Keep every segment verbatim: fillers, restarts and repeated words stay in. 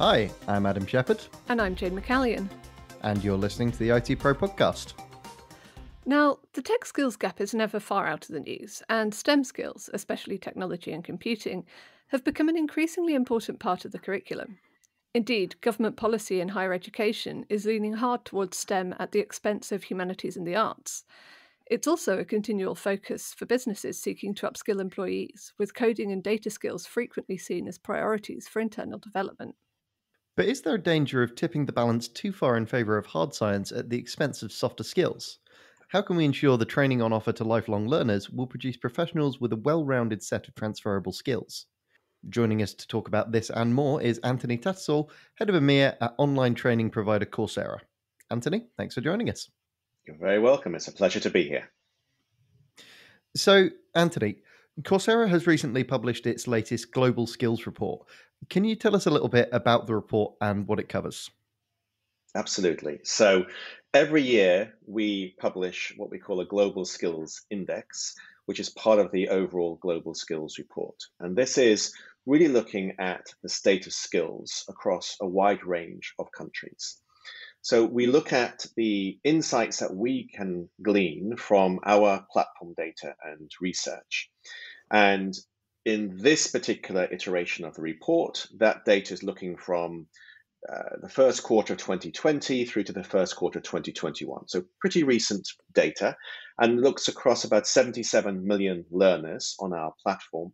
Hi, I'm Adam Shepherd. And I'm Jane McCallion. And you're listening to the I T Pro Podcast. Now, the tech skills gap is never far out of the news, and STEM skills, especially technology and computing, have become an increasingly important part of the curriculum. Indeed, government policy in higher education is leaning hard towards STEM at the expense of humanities and the arts. It's also a continual focus for businesses seeking to upskill employees, with coding and data skills frequently seen as priorities for internal development. But is there a danger of tipping the balance too far in favour of hard science at the expense of softer skills? How can we ensure the training on offer to lifelong learners will produce professionals with a well-rounded set of transferable skills? Joining us to talk about this and more is Anthony Tattersall, head of EMEA at online training provider Coursera. Anthony, thanks for joining us. You're very welcome. It's a pleasure to be here. So, Anthony, Coursera has recently published its latest Global Skills Report. Can you tell us a little bit about the report and what it covers? Absolutely. So every year we publish what we call a Global Skills Index, which is part of the overall Global Skills Report. And this is really looking at the state of skills across a wide range of countries. So we look at the insights that we can glean from our platform data and research. And in this particular iteration of the report, that data is looking from uh, the first quarter of twenty twenty through to the first quarter of twenty twenty-one. So pretty recent data, and looks across about seventy-seven million learners on our platform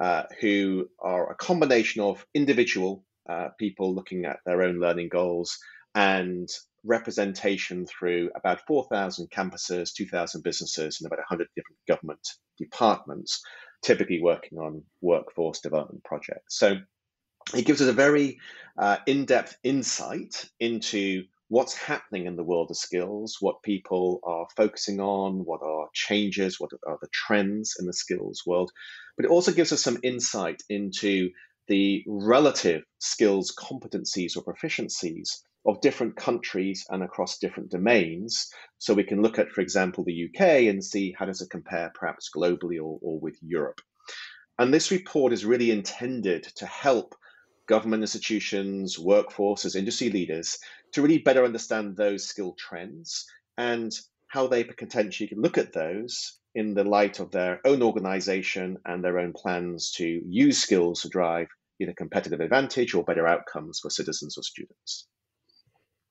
uh, who are a combination of individual uh, people looking at their own learning goals and representation through about four thousand campuses, two thousand businesses, and about one hundred different government departments, typically working on workforce development projects. So it gives us a very uh, in-depth insight into what's happening in the world of skills, what people are focusing on, what are changes, what are the trends in the skills world. But it also gives us some insight into the relative skills competencies or proficiencies of different countries and across different domains. So we can look at, for example, the U K and see how does it compare perhaps globally or, or with Europe. And this report is really intended to help government institutions, workforces, industry leaders to really better understand those skill trends and how they potentially can look at those in the light of their own organization and their own plans to use skills to drive either competitive advantage or better outcomes for citizens or students.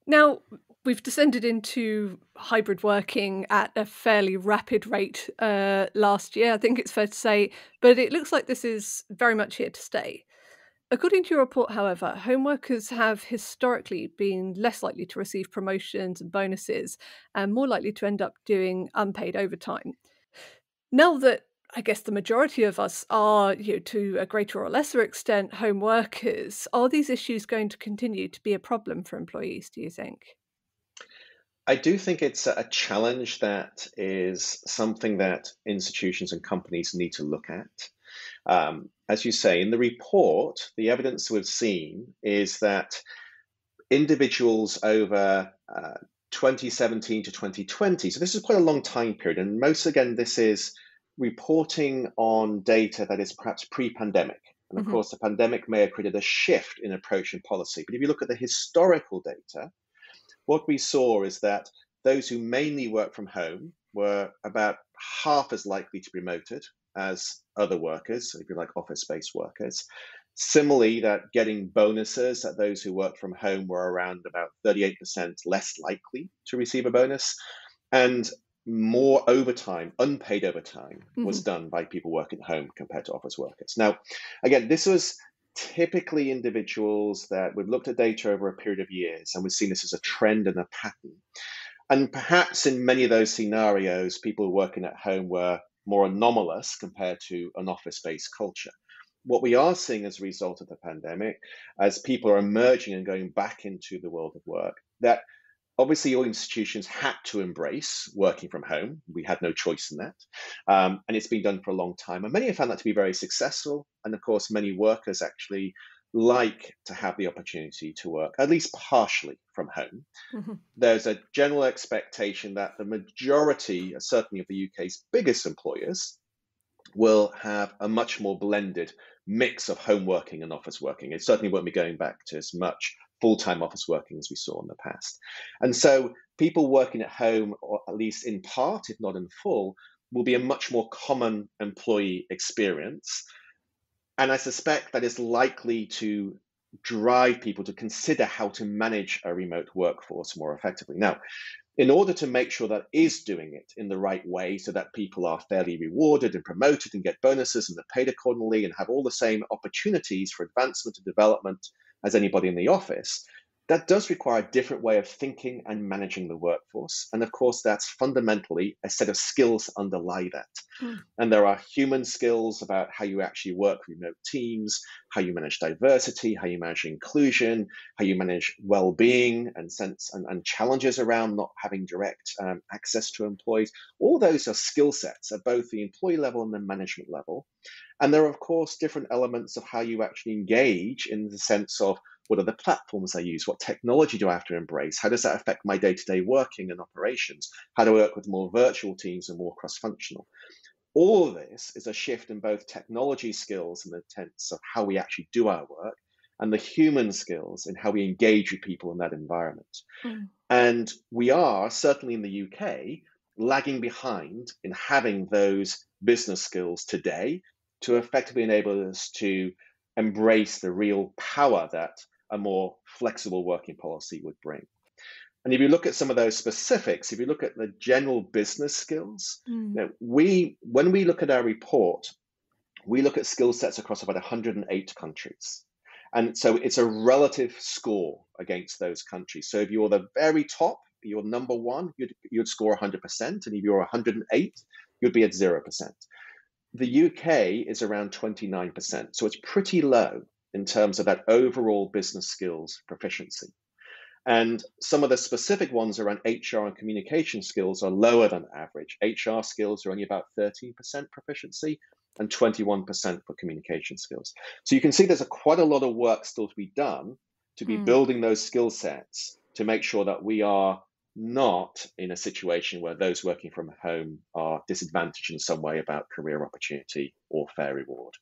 Now, we've descended into hybrid working at a fairly rapid rate uh, last year, I think it's fair to say, but it looks like this is very much here to stay. According to your report, however, home workers have historically been less likely to receive promotions and bonuses and more likely to end up doing unpaid overtime. Now that I guess the majority of us are, you know, to a greater or lesser extent, home workers, are these issues going to continue to be a problem for employees, do you think? I do think it's a challenge that is something that institutions and companies need to look at. Um, as you say, in the report, the evidence we've seen is that individuals over uh, twenty seventeen to twenty twenty, so this is quite a long time period, and most, again, this is reporting on data that is perhaps pre-pandemic. And of mm-hmm. course, the pandemic may have created a shift in approach and policy. But if you look at the historical data, what we saw is that those who mainly work from home were about half as likely to be promoted as other workers, so if you like office-based workers. Similarly, that getting bonuses, that those who worked from home were around about thirty-eight percent less likely to receive a bonus. And more overtime, unpaid overtime, mm-hmm. was done by people working at home compared to office workers. Now, again, this was typically individuals that we've looked at data over a period of years, and we've seen this as a trend and a pattern. And perhaps in many of those scenarios, people working at home were more anomalous compared to an office-based culture. What we are seeing as a result of the pandemic, as people are emerging and going back into the world of work, that obviously, all institutions had to embrace working from home. We had no choice in that. Um, and it's been done for a long time. And many have found that to be very successful. And of course, many workers actually like to have the opportunity to work, at least partially, from home. Mm-hmm. There's a general expectation that the majority, certainly of the U K's biggest employers, will have a much more blended mix of home working and office working. It certainly won't be going back to as much full-time office working as we saw in the past. And so people working at home, or at least in part, if not in full, will be a much more common employee experience. And I suspect that is likely to drive people to consider how to manage a remote workforce more effectively. Now, in order to make sure that is doing it in the right way so that people are fairly rewarded and promoted and get bonuses and they're paid accordingly and have all the same opportunities for advancement and development as anybody in the office, that does require a different way of thinking and managing the workforce. And of course, that's fundamentally a set of skills underlie that. Mm. And there are human skills about how you actually work remote teams, how you manage diversity, how you manage inclusion, how you manage well-being and sense and, and challenges around not having direct um, access to employees. All those are skill sets at both the employee level and the management level. And there are, of course, different elements of how you actually engage in the sense of, what are the platforms I use? What technology do I have to embrace? How does that affect my day-to-day working and operations? How do I work with more virtual teams and more cross-functional? All of this is a shift in both technology skills in the sense of how we actually do our work and the human skills in how we engage with people in that environment. Mm. And we are, certainly in the U K, lagging behind in having those business skills today to effectively enable us to embrace the real power that a more flexible working policy would bring. And if you look at some of those specifics, if you look at the general business skills, mm. you know, we when we look at our report, we look at skill sets across about one hundred eight countries. And so it's a relative score against those countries. So if you're the very top, you're number one, you'd, you'd score one hundred percent. And if you're one hundred eight, you'd be at zero percent. The U K is around twenty-nine percent. So it's pretty low in terms of that overall business skills proficiency. And some of the specific ones around H R and communication skills are lower than average. H R skills are only about thirteen percent proficiency and twenty-one percent for communication skills. So you can see there's a quite a lot of work still to be done to be mm. building those skill sets to make sure that we are not in a situation where those working from home are disadvantaged in some way about career opportunity or fair reward.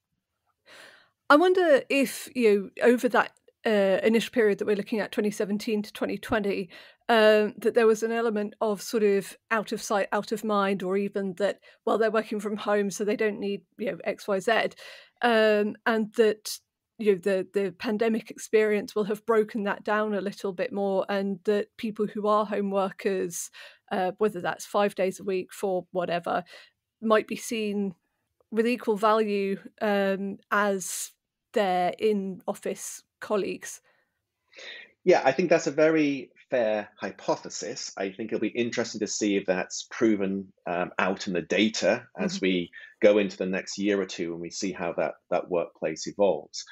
I wonder if, you know, over that uh, initial period that we're looking at, twenty seventeen to twenty twenty, um, that there was an element of sort of out of sight, out of mind, or even that, well, they're working from home, so they don't need, you know, X, Y, Z, um, and that, you know, the, the pandemic experience will have broken that down a little bit more, and that people who are home workers, uh, whether that's five days a week for whatever, might be seen with equal value um, as their in-office colleagues. Yeah, I think that's a very fair hypothesis. I think it'll be interesting to see if that's proven um, out in the data as mm-hmm. we go into the next year or two and we see how that, that workplace evolves.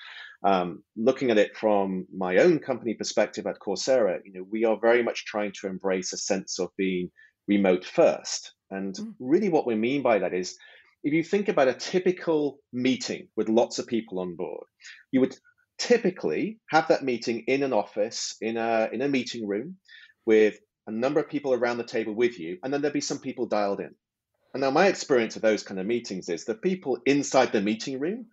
Um, looking at it from my own company perspective at Coursera, you know, we are very much trying to embrace a sense of being remote first. And mm. really what we mean by that is, if you think about a typical meeting with lots of people on board, you would typically have that meeting in an office, in a, in a meeting room with a number of people around the table with you, and then there'd be some people dialed in. And now my experience of those kind of meetings is the people inside the meeting room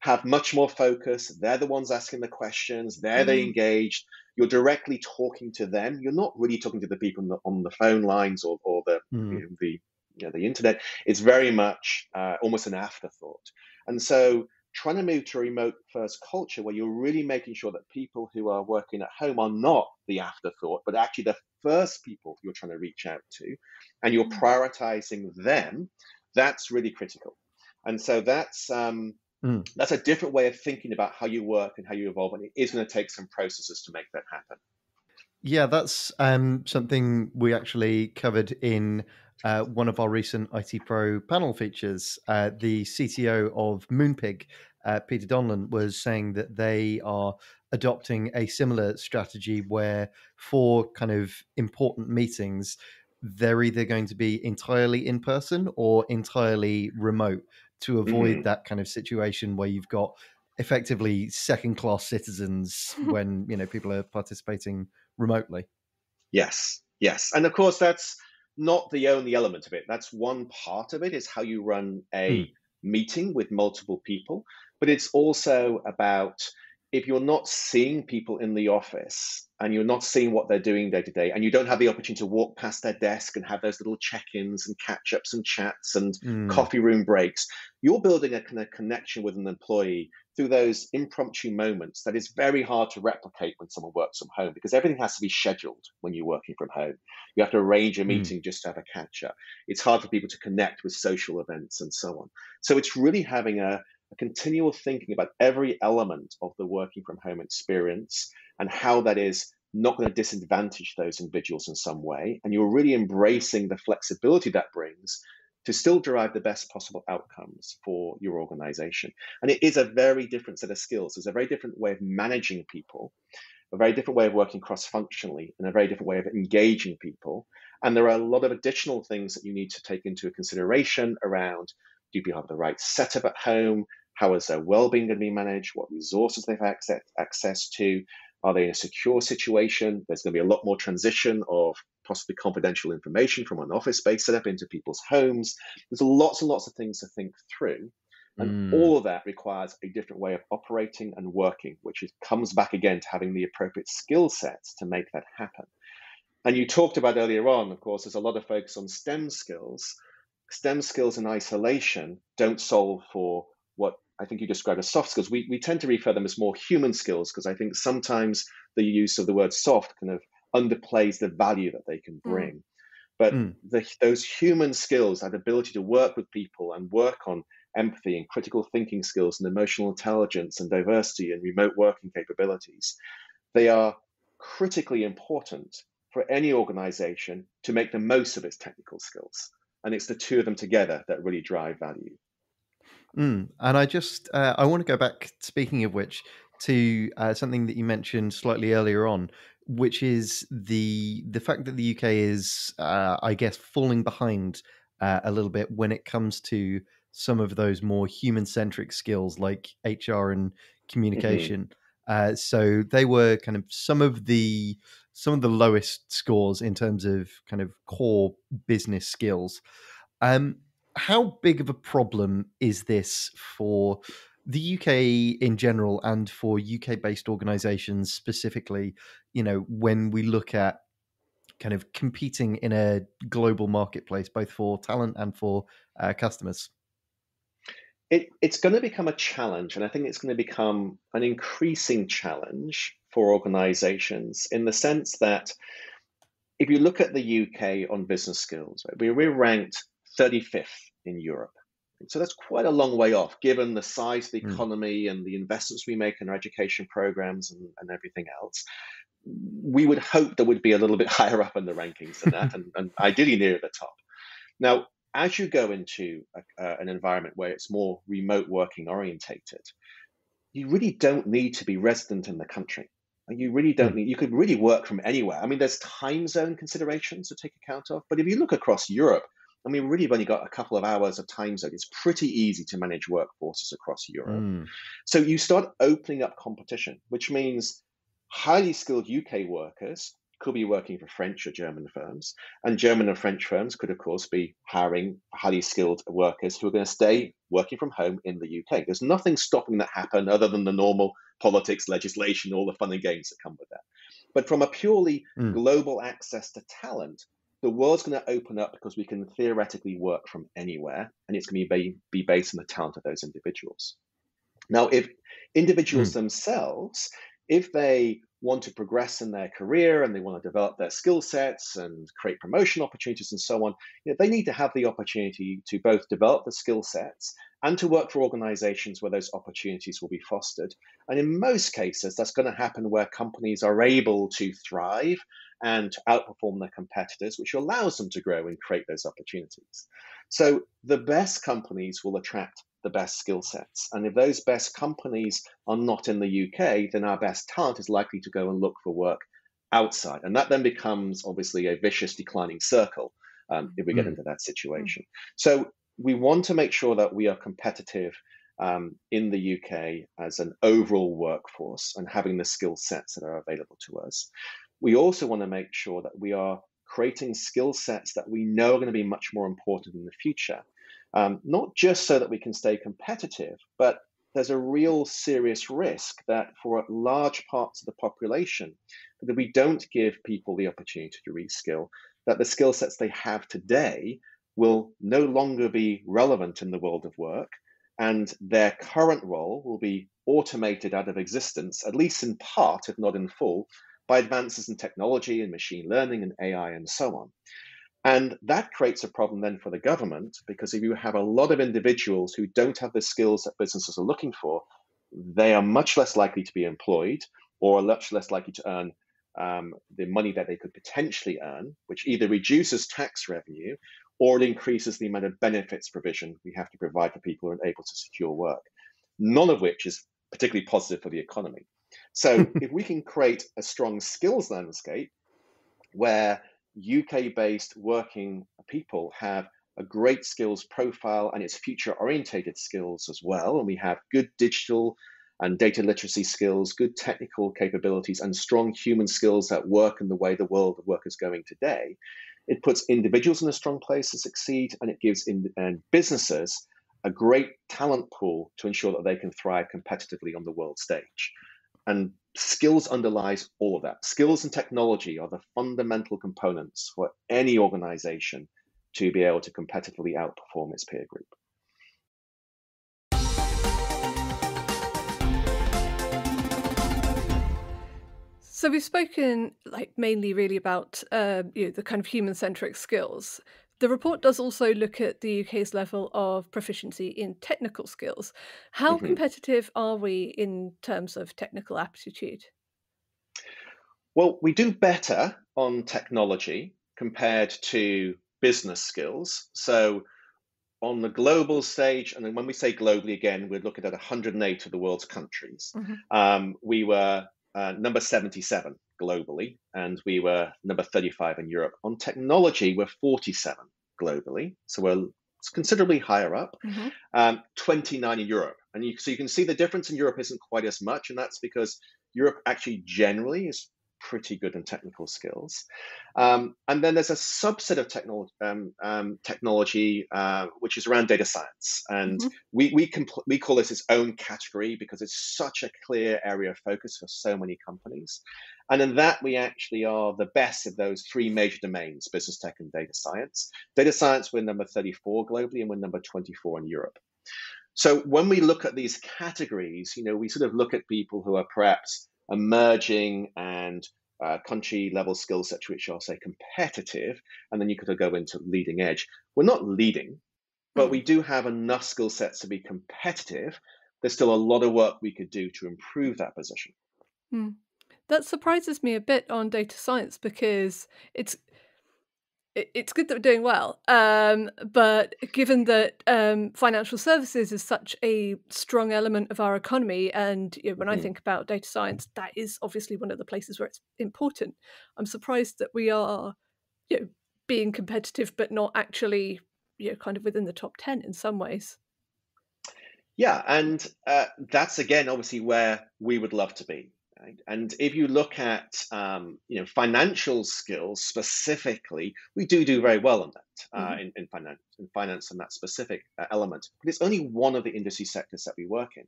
have much more focus. They're the ones asking the questions. They're mm-hmm. they engaged. You're directly talking to them. You're not really talking to the people on the, on the phone lines or, or the, mm-hmm. you know, the, you know, the internet. It's very much uh, almost an afterthought. And so trying to move to a remote first culture where you're really making sure that people who are working at home are not the afterthought, but actually the first people you're trying to reach out to, and you're mm. prioritizing them, that's really critical. And so that's um, mm. that's a different way of thinking about how you work and how you evolve, and it is going to take some processes to make that happen. Yeah, that's um, something we actually covered in Uh, one of our recent I T Pro panel features. Uh, the C T O of Moonpig, uh, Peter Donlan, was saying that they are adopting a similar strategy where for kind of important meetings, they're either going to be entirely in person or entirely remote to avoid mm-hmm. that kind of situation where you've got effectively second-class citizens when, you know, people are participating remotely. Yes, yes. And of course, that's not the only element of it. That's one part of it, is how you run a mm. meeting with multiple people, but it's also about, if you're not seeing people in the office and you're not seeing what they're doing day to day, and you don't have the opportunity to walk past their desk and have those little check-ins and catch-ups and chats and mm. coffee room breaks, you're building a kind of connection with an employee through those impromptu moments that is very hard to replicate when someone works from home, because everything has to be scheduled when you're working from home. You have to arrange a meeting mm. just to have a catch-up. It's hard for people to connect with social events and so on. So it's really having a continual thinking about every element of the working from home experience and how that is not going to disadvantage those individuals in some way. And you're really embracing the flexibility that brings to still derive the best possible outcomes for your organization. And it is a very different set of skills. There's a very different way of managing people, a very different way of working cross-functionally, and a very different way of engaging people. And there are a lot of additional things that you need to take into consideration around, do people have the right setup at home? How is their well-being going to be managed? What resources they've access, access to? Are they in a secure situation? There's going to be a lot more transition of possibly confidential information from an office-based setup into people's homes. There's lots and lots of things to think through. And mm. all of that requires a different way of operating and working, which is, comes back again to having the appropriate skill sets to make that happen. And you talked about earlier on, of course, there's a lot of focus on STEM skills. STEM skills in isolation don't solve for what I think you described as soft skills. We we tend to refer them as more human skills, because I think sometimes the use of the word soft kind of underplays the value that they can bring. Mm. But mm. the, those human skills, that ability to work with people and work on empathy and critical thinking skills and emotional intelligence and diversity and remote working capabilities, they are critically important for any organization to make the most of its technical skills. And it's the two of them together that really drive value. Mm, and I just, uh, I want to go back, speaking of which, to uh, something that you mentioned slightly earlier on, which is the the fact that the U K is, uh, I guess, falling behind uh, a little bit when it comes to some of those more human-centric skills like H R and communication. Mm-hmm. Uh, so they were kind of some of the... some of the lowest scores in terms of kind of core business skills. Um, how big of a problem is this for the U K in general and for U K-based organizations specifically, you know, when we look at kind of competing in a global marketplace, both for talent and for uh, customers? It, it's going to become a challenge, and I think it's going to become an increasing challenge for organizations, in the sense that if you look at the U K on business skills, right, we're ranked thirty-fifth in Europe. So that's quite a long way off, given the size of the economy mm. and the investments we make in our education programs and, and everything else. We would hope that we'd be a little bit higher up in the rankings than that, and, and ideally near the top. Now, as you go into a, uh, an environment where it's more remote working orientated, you really don't need to be resident in the country. You really don't need, you could really work from anywhere. I mean, there's time zone considerations to take account of, but if you look across Europe, I mean, really, we've only got a couple of hours of time zone. It's pretty easy to manage workforces across Europe. Mm. So you start opening up competition, which means highly skilled U K workers could be working for French or German firms, and German and French firms could, of course, be hiring highly skilled workers who are going to stay working from home in the U K. There's nothing stopping that happen other than the normal politics, legislation, all the fun and games that come with that. But from a purely mm. global access to talent, the world's going to open up because we can theoretically work from anywhere, and it's going to be, be based on the talent of those individuals. Now, if individuals mm. themselves, if they want to progress in their career and they want to develop their skill sets and create promotion opportunities and so on, you know, they need to have the opportunity to both develop the skill sets and to work for organizations where those opportunities will be fostered. And in most cases, that's going to happen where companies are able to thrive and to outperform their competitors, which allows them to grow and create those opportunities. So the best companies will attract the best skill sets. And if those best companies are not in the U K, then our best talent is likely to go and look for work outside. And that then becomes obviously a vicious declining circle um, if we get mm. into that situation. Mm. So we want to make sure that we are competitive um, in the U K as an overall workforce and having the skill sets that are available to us. We also want to make sure that we are creating skill sets that we know are going to be much more important in the future, um, not just so that we can stay competitive, but there's a real serious risk that for large parts of the population, that we don't give people the opportunity to reskill, that the skill sets they have today will no longer be relevant in the world of work, and their current role will be automated out of existence, at least in part, if not in full, by advances in technology and machine learning and A I and so on. And that creates a problem then for the government, because if you have a lot of individuals who don't have the skills that businesses are looking for, they are much less likely to be employed or are much less likely to earn um, the money that they could potentially earn, which either reduces tax revenue or it increases the amount of benefits provision we have to provide for people who are unable to secure work, none of which is particularly positive for the economy. So if we can create a strong skills landscape where U K-based working people have a great skills profile and it's future-orientated skills as well, and we have good digital and data literacy skills, good technical capabilities, and strong human skills that work in the way the world of work is going today, it puts individuals in a strong place to succeed, and it gives in, and businesses a great talent pool to ensure that they can thrive competitively on the world stage. And skills underlies all of that. Skills and technology are the fundamental components for any organization to be able to competitively outperform its peer group. So we've spoken like mainly really about uh, you know, the kind of human-centric skills. The report does also look at the U K's level of proficiency in technical skills. How mm-hmm. competitive are we in terms of technical aptitude? Well, we do better on technology compared to business skills. So on the global stage, and then when we say globally again, we're looking at one hundred eight of the world's countries. Mm-hmm. Um, we were uh, number seventy-seven. Globally, and we were number thirty-five in Europe. On technology, we're forty-seven globally, so we're considerably higher up, mm-hmm. um, twenty-nine in Europe. And you, so you can see the difference in Europe isn't quite as much, and that's because Europe actually generally is pretty good in technical skills. Um, and then there's a subset of technolo- um, um, technology, uh, which is around data science. And mm-hmm. we we, compl- we call this its own category because it's such a clear area of focus for so many companies. And in that, we actually are the best of those three major domains, business tech and data science. Data science, we're number thirty-four globally, and we're number twenty-four in Europe. So when we look at these categories, you know, we sort of look at people who are perhaps emerging and uh, country level skill sets which are, say, competitive, and then you could go into leading edge. We're not leading, but mm. we do have enough skill sets to be competitive. There's still a lot of work we could do to improve that position. Mm. That surprises me a bit on data science, because it's it's good that we're doing well, um, but given that um, financial services is such a strong element of our economy, and you know, when mm-hmm. I think about data science, that is obviously one of the places where it's important. I'm surprised that we are, you know, being competitive, but not actually, you know, kind of within the top ten in some ways. Yeah, and uh, that's again obviously where we would love to be. And if you look at um, you know, financial skills specifically, we do do very well on that, uh, mm-hmm. in, in, finance, in finance and that specific uh, element. But it's only one of the industry sectors that we work in.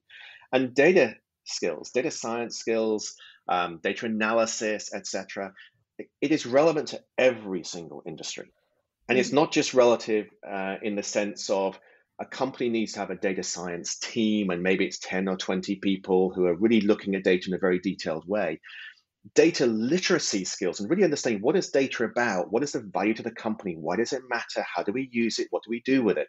And data skills, data science skills, um, data analysis, et cetera, it, it is relevant to every single industry. And mm-hmm. it's not just relative uh, in the sense of a company needs to have a data science team, and maybe it's ten or twenty people who are really looking at data in a very detailed way. Data literacy skills, and really understanding what is data about, what is the value to the company, why does it matter, how do we use it, what do we do with it?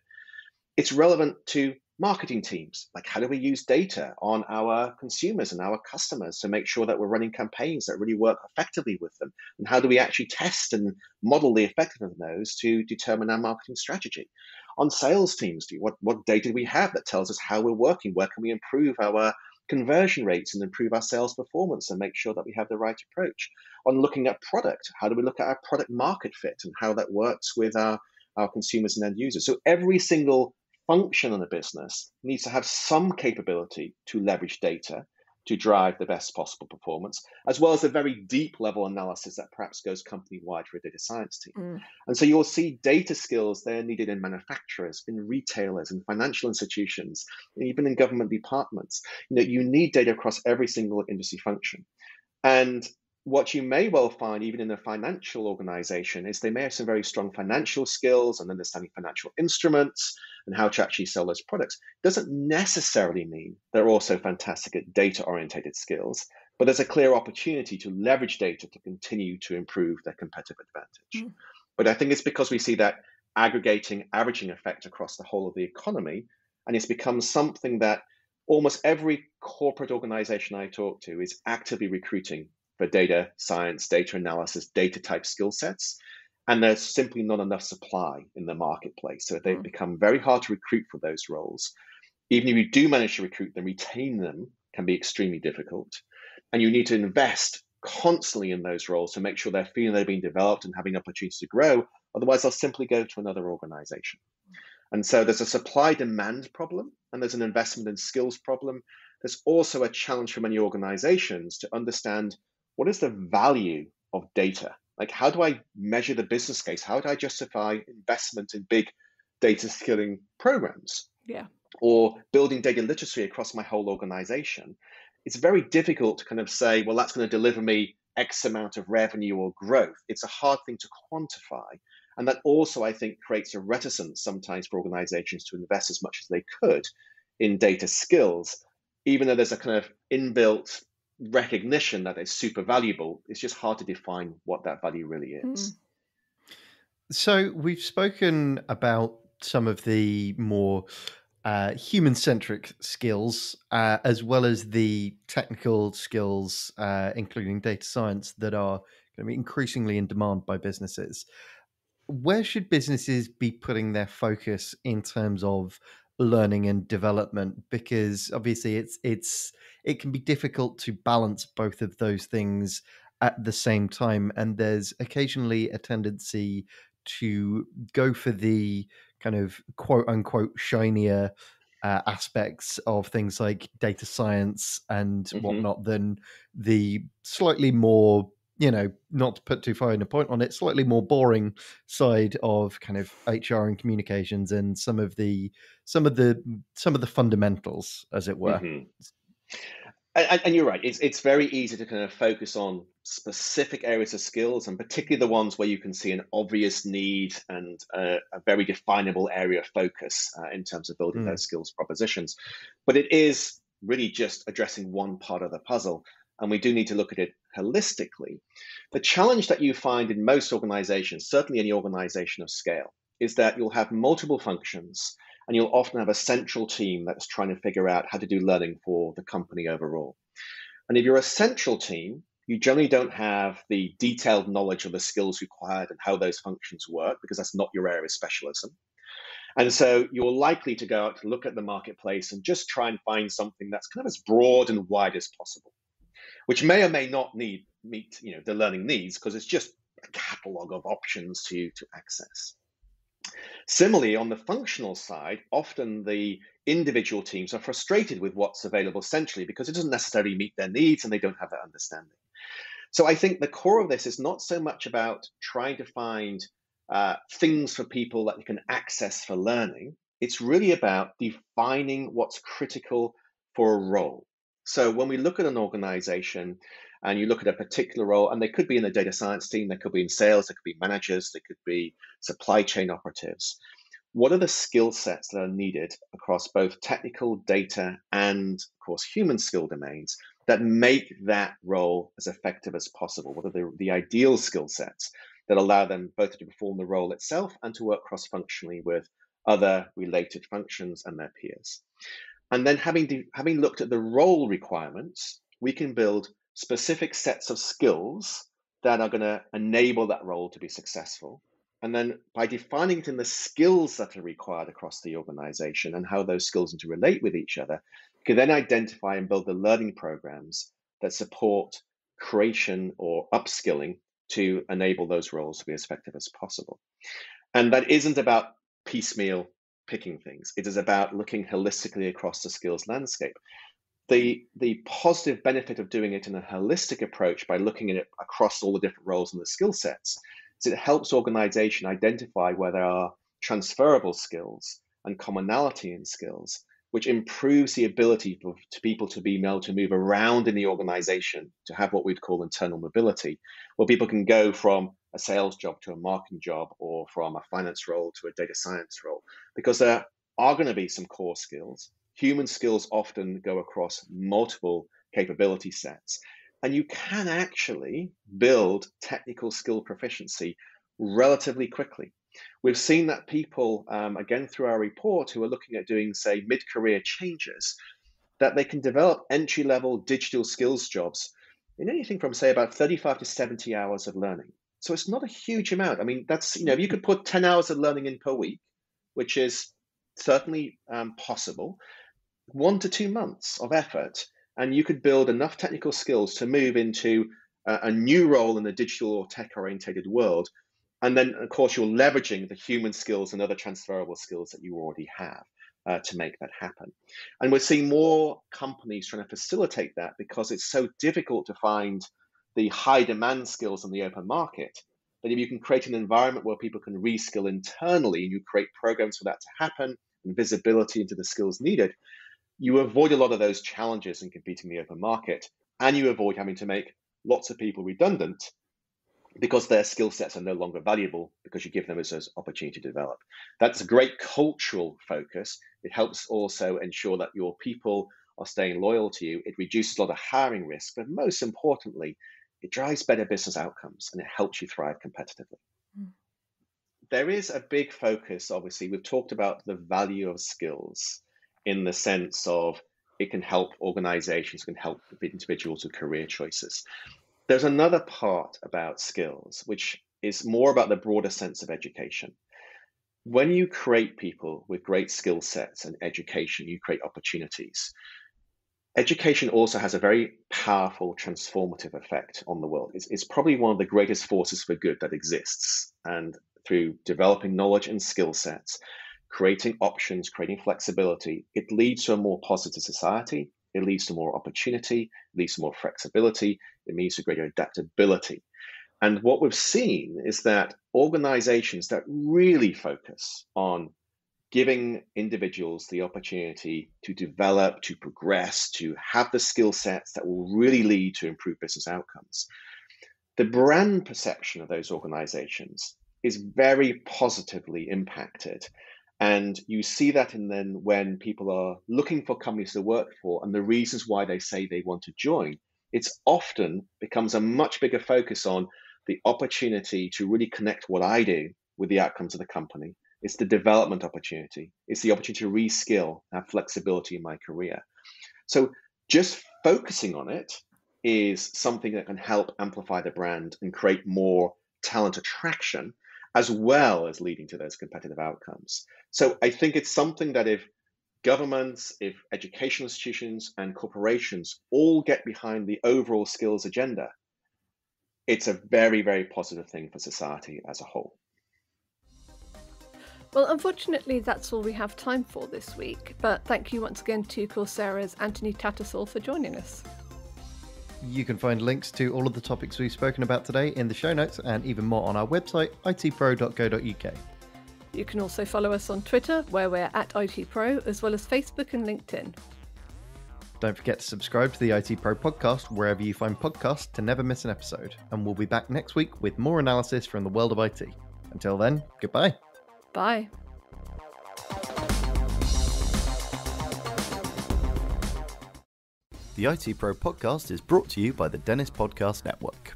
It's relevant to marketing teams, like how do we use data on our consumers and our customers to make sure that we're running campaigns that really work effectively with them, and how do we actually test and model the effectiveness of those to determine our marketing strategy. On sales teams, do you, what, what data do we have that tells us how we're working? Where can we improve our conversion rates and improve our sales performance and make sure that we have the right approach? On looking at product, how do we look at our product market fit and how that works with our, our consumers and end users? So every single function in a business needs to have some capability to leverage data to drive the best possible performance, as well as a very deep level analysis that perhaps goes company-wide for a data science team. Mm. And so you'll see data skills, they're needed in manufacturers, in retailers, in financial institutions, even in government departments. You know, you need data across every single industry function. And what you may well find, even in a financial organization, is they may have some very strong financial skills and understanding financial instruments and how to actually sell those products. Doesn't necessarily mean they're also fantastic at data-orientated skills, but there's a clear opportunity to leverage data to continue to improve their competitive advantage. Mm. But I think it's because we see that aggregating, averaging effect across the whole of the economy, and it's become something that almost every corporate organization I talk to is actively recruiting for data science, data analysis, data type skill sets, and there's simply not enough supply in the marketplace. So they've mm. become very hard to recruit for those roles. Even if you do manage to recruit them, retain them can be extremely difficult. And you need to invest constantly in those roles to make sure they're feeling they're being developed and having opportunities to grow. Otherwise, they'll simply go to another organization. And so there's a supply demand problem, and there's an investment and skills problem. There's also a challenge for many organizations to understand, what is the value of data? Like, how do I measure the business case? How do I justify investment in big data skilling programs? Yeah. Or building data literacy across my whole organization? It's very difficult to kind of say, well, that's going to deliver me X amount of revenue or growth. It's a hard thing to quantify. And that also, I think, creates a reticence sometimes for organizations to invest as much as they could in data skills, even though there's a kind of inbuilt recognition that it's super valuable. It's just hard to define what that value really is. Mm. So we've spoken about some of the more uh, human-centric skills, uh, as well as the technical skills, uh, including data science, that are going to be increasingly in demand by businesses. Where should businesses be putting their focus in terms of learning and development? Because obviously it's it's it can be difficult to balance both of those things at the same time, and there's occasionally a tendency to go for the kind of quote unquote shinier uh, aspects of things like data science and mm-hmm. whatnot than the slightly more, you know, not to put too fine a point on it, slightly more boring side of kind of H R and communications and some of the some of the some of the fundamentals, as it were. Mm-hmm. And, and you're right. It's it's very easy to kind of focus on specific areas of skills, and particularly the ones where you can see an obvious need and a, a very definable area of focus uh, in terms of building mm. those skills propositions. But it is really just addressing one part of the puzzle. And we do need to look at it holistically. The challenge that you find in most organizations, certainly any organization of scale, is that you'll have multiple functions and you'll often have a central team that's trying to figure out how to do learning for the company overall. And if you're a central team, you generally don't have the detailed knowledge of the skills required and how those functions work, because that's not your area of specialism. And so you're likely to go out to look at the marketplace and just try and find something that's kind of as broad and wide as possible, which may or may not need meet you know, the learning needs, because it's just a catalogue of options to, to access. Similarly, on the functional side, often the individual teams are frustrated with what's available centrally because it doesn't necessarily meet their needs and they don't have that understanding. So I think the core of this is not so much about trying to find uh, things for people that they can access for learning. It's really about defining what's critical for a role. So when we look at an organization and you look at a particular role, and they could be in the data science team, they could be in sales, they could be managers, they could be supply chain operatives. What are the skill sets that are needed across both technical, data, and of course, human skill domains that make that role as effective as possible? What are the, the ideal skill sets that allow them both to perform the role itself and to work cross-functionally with other related functions and their peers? And then having, de- having looked at the role requirements, we can build specific sets of skills that are going to enable that role to be successful. And then by defining it in the skills that are required across the organization and how those skills interrelate with each other, you can then identify and build the learning programs that support creation or upskilling to enable those roles to be as effective as possible. And that isn't about piecemeal picking things. It is about looking holistically across the skills landscape. the the positive benefit of doing it in a holistic approach by looking at it across all the different roles and the skill sets is it helps organization identify where there are transferable skills and commonality in skills, which improves the ability for to people to be able to move around in the organization, to have what we'd call internal mobility, where people can go from a sales job to a marketing job or from a finance role to a data science role, because there are going to be some core skills. Human skills often go across multiple capability sets, and you can actually build technical skill proficiency relatively quickly. We've seen that people, um, again, through our report, who are looking at doing, say, mid-career changes, that they can develop entry-level digital skills jobs in anything from, say, about thirty-five to seventy hours of learning. So it's not a huge amount. I mean, that's, you know, if you could put ten hours of learning in per week, which is certainly um, possible, one to two months of effort, and you could build enough technical skills to move into a, a new role in the digital or tech-orientated world. And then, of course, you're leveraging the human skills and other transferable skills that you already have uh, to make that happen. And we're seeing more companies trying to facilitate that because it's so difficult to find the high demand skills in the open market. But if you can create an environment where people can reskill internally and you create programs for that to happen and visibility into the skills needed, you avoid a lot of those challenges in competing in the open market, and you avoid having to make lots of people redundant because their skill sets are no longer valuable because you give them as an opportunity to develop. That's a great cultural focus. It helps also ensure that your people are staying loyal to you. It reduces a lot of hiring risk, but most importantly, it drives better business outcomes and it helps you thrive competitively. Mm. There is a big focus, obviously. We've talked about the value of skills in the sense of it can help organizations, can help individuals with career choices. There's another part about skills, which is more about the broader sense of education. When you create people with great skill sets and education, you create opportunities. Education also has a very powerful transformative effect on the world. It's, it's probably one of the greatest forces for good that exists. And through developing knowledge and skill sets, creating options, creating flexibility, it leads to a more positive society. It leads to more opportunity, it leads to more flexibility, it leads to greater adaptability. And what we've seen is that organizations that really focus on giving individuals the opportunity to develop, to progress, to have the skill sets that will really lead to improved business outcomes, the brand perception of those organizations is very positively impacted. And you see that in then when people are looking for companies to work for and the reasons why they say they want to join, it's often becomes a much bigger focus on the opportunity to really connect what I do with the outcomes of the company. It's the development opportunity. It's the opportunity to reskill and have flexibility in my career. So just focusing on it is something that can help amplify the brand and create more talent attraction, as well as leading to those competitive outcomes. So I think it's something that if governments, if educational institutions and corporations all get behind the overall skills agenda, it's a very, very positive thing for society as a whole. Well, unfortunately, that's all we have time for this week. But thank you once again to Coursera's Anthony Tattersall for joining us. You can find links to all of the topics we've spoken about today in the show notes and even more on our website, I T pro dot co dot U K. You can also follow us on Twitter, where we're at I T Pro, as well as Facebook and LinkedIn. Don't forget to subscribe to the I T Pro podcast wherever you find podcasts to never miss an episode. And we'll be back next week with more analysis from the world of I T. Until then, goodbye. Bye. The I T Pro podcast is brought to you by the Dennis Podcast Network.